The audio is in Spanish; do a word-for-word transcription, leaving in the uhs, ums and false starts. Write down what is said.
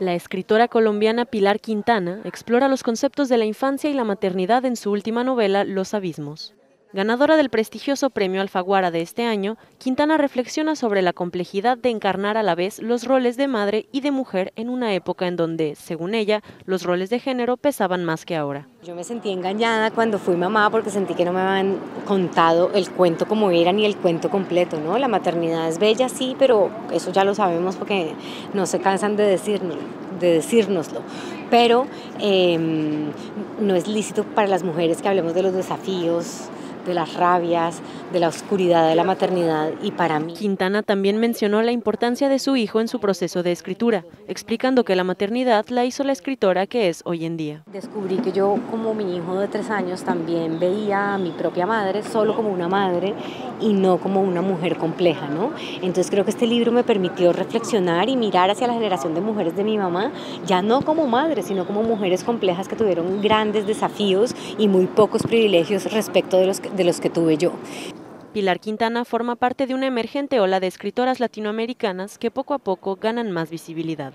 La escritora colombiana Pilar Quintana explora los conceptos de la infancia y la maternidad en su última novela, Los Abismos. Ganadora del prestigioso premio Alfaguara de este año, Quintana reflexiona sobre la complejidad de encarnar a la vez los roles de madre y de mujer en una época en donde, según ella, los roles de género pesaban más que ahora. Yo me sentí engañada cuando fui mamá porque sentí que no me habían contado el cuento como era ni el cuento completo, ¿no? La maternidad es bella, sí, pero eso ya lo sabemos porque no se cansan de decirnos. de decírnoslo, pero eh, no es lícito para las mujeres que hablemos de los desafíos, de las rabias, de la oscuridad de la maternidad y para mí. Quintana también mencionó la importancia de su hijo en su proceso de escritura, explicando que la maternidad la hizo la escritora que es hoy en día. Descubrí que yo, como mi hijo de tres años, también veía a mi propia madre solo como una madre y no como una mujer compleja, ¿no? Entonces creo que este libro me permitió reflexionar y mirar hacia la generación de mujeres de mi mamá, ya no como madres, sino como mujeres complejas que tuvieron grandes desafíos y muy pocos privilegios respecto de los que de los que tuve yo. Pilar Quintana forma parte de una emergente ola de escritoras latinoamericanas que poco a poco ganan más visibilidad.